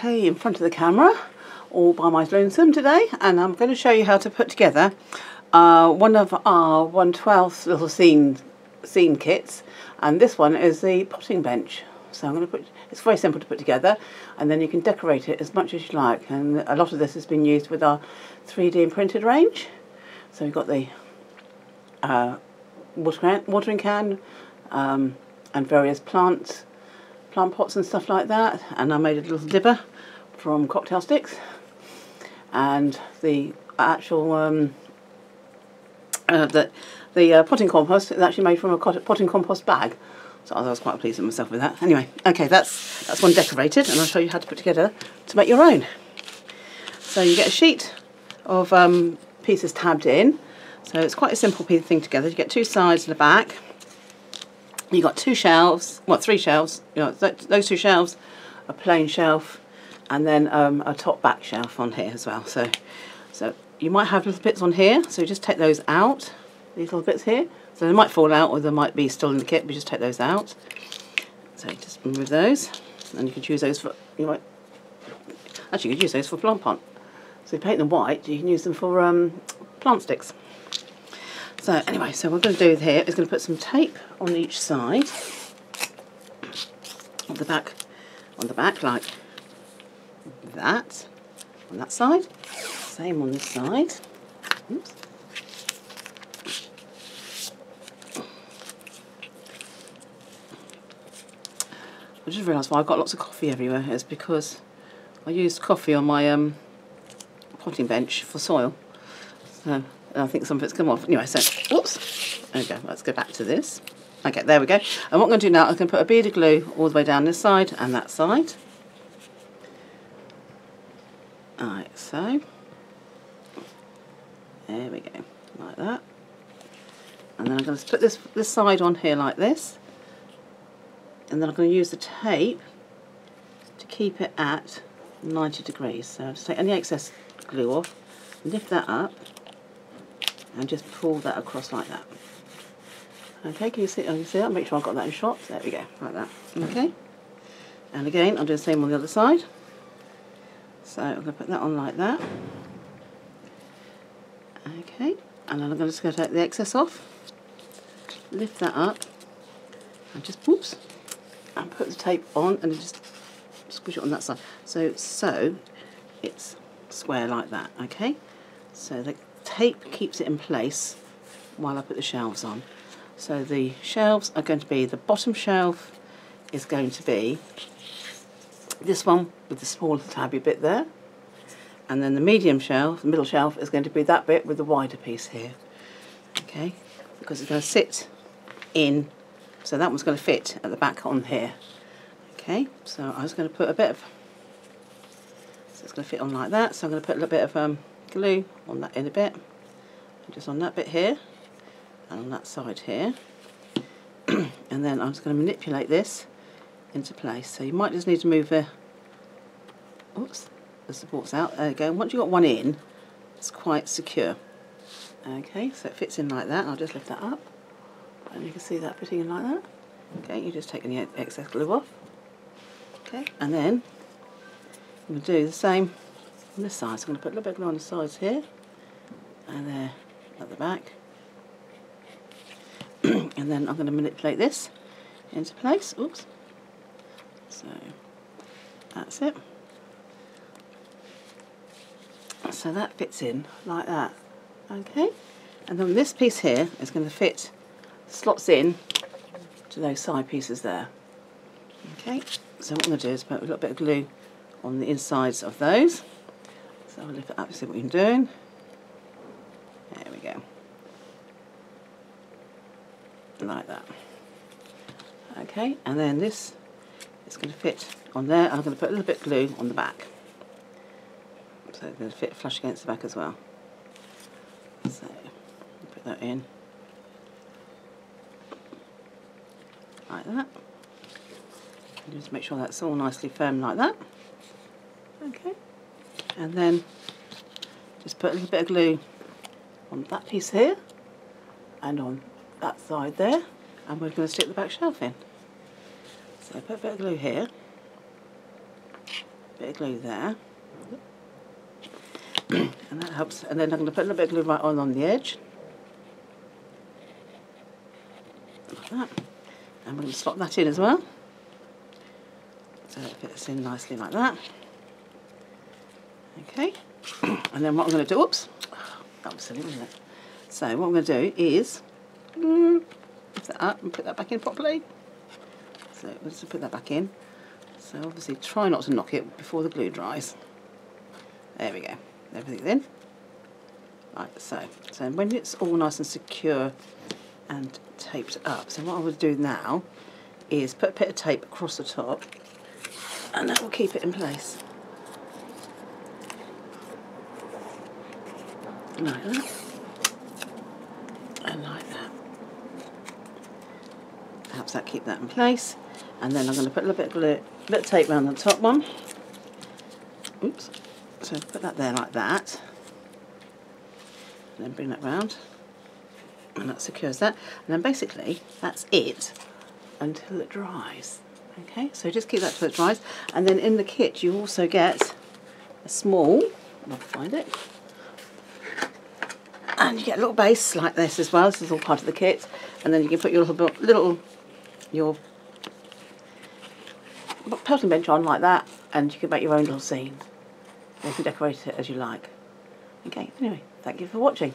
Okay, in front of the camera all by my lonesome today, and I'm going to show you how to put together one of our 1/12 little scene kits, and this one is the potting bench. So I'm going to put, it's very simple to put together, and then you can decorate it as much as you like, and a lot of this has been used with our 3D printed range. So we've got the watering can and various plant pots and stuff like that, and I made a little dipper from cocktail sticks, and the actual potting compost is actually made from a potting compost bag, so I was quite pleased with myself with that. Anyway, okay, that's one decorated, and I'll show you how to put together to make your own. So you get a sheet of pieces tabbed in, so it's quite a simple thing together. You get two sides and a back. You've got two shelves, well, three shelves, you know, those two shelves, a plain shelf, and then a top back shelf on here as well. So you might have little bits on here, so you just take those out, these little bits here. So they might fall out or they might be still in the kit, but you just take those out. So you just remove those, and you could use those for, you could use those for plant pot. So you paint them white, you can use them for plant sticks. So anyway, so what I'm going to do here is going to put some tape on each side of the back, like that, on that side, same on this side. Oops. I just realised why I've got lots of coffee everywhere. It's because I used coffee on my potting bench for soil. So I think some of it's come off. Anyway, so, whoops, there we go, let's go back to this. Okay, there we go. And what I'm going to do now, I'm going to put a bead of glue all the way down this side and that side. Alright, so, there we go, like that. And then I'm going to put this side on here like this. And then I'm going to use the tape to keep it at 90 degrees. So I'll just take any excess glue off, lift that up, and just pull that across like that. Okay, can you see? Oh, you see that? Make sure I've got that in shot. There we go, like that. Okay. And again, I'll do the same on the other side. So I'm going to put that on like that. Okay, and then I'm just going to take the excess off, lift that up, and just whoops, and put the tape on, and just squish it on that side. So it's square like that. Okay. So the tape keeps it in place while I put the shelves on. So the shelves are going to be, the bottom shelf is going to be this one with the small tabby bit there, and then the medium shelf, the middle shelf, is going to be that bit with the wider piece here. Okay, because it's going to sit in, so that one's going to fit at the back on here. Okay, so I was going to put a bit of, so it's going to fit on like that, so I'm going to put a little bit of glue on that inner bit, and just on that bit here, and on that side here, and then I'm just going to manipulate this into place. So you might just need to move the, oops, the supports out. There you go. And once you've got one in, it's quite secure. Okay, so it fits in like that. I'll just lift that up, and you can see that fitting in like that. Okay, you just take any excess glue off. Okay, and then I'm going to do the same on this side. So I'm going to put a little bit of glue on the sides here, and there at the back, and then I'm going to manipulate this into place. Oops. So that's it. So that fits in like that. Okay, and then this piece here is going to fit, slots in to those side pieces there. Okay, so what I'm going to do is put a little bit of glue on the insides of those. So I'll lift it up to see what you're doing. There we go. Like that. Okay, and then this is going to fit on there, and I'm going to put a little bit of glue on the back. So it's going to fit flush against the back as well. So put that in. Like that. And just make sure that's all nicely firm like that. Okay. And then just put a little bit of glue on that piece here and on that side there, and we're going to stick the back shelf in. So put a bit of glue here, bit of glue there. And that helps. And then I'm going to put a little bit of glue right on the edge. Like that. And we're going to slot that in as well. So it fits in nicely like that. Okay. And then what I'm going to do, oops, that was silly, wasn't it? So what I'm going to do is lift that up and put that back in properly. So we'll just put that back in. So obviously try not to knock it before the glue dries. There we go. Everything's in. Right, so when it's all nice and secure and taped up, so what I would do now is put a bit of tape across the top, and that will keep it in place. Like that. And like that. Perhaps that keep that in place. And then I'm going to put a little bit of glue, a bit of tape around the top one. Oops. So put that there like that. And then bring that round. And that secures that. And then basically that's it until it dries. Okay, so just keep that till it dries. And then in the kit you also get a small, I'll find it. And you get a little base like this as well. This is all part of the kit, and then you can put your little pelting bench on like that, and you can make your own little scene. You can decorate it as you like. Okay. Anyway, thank you for watching.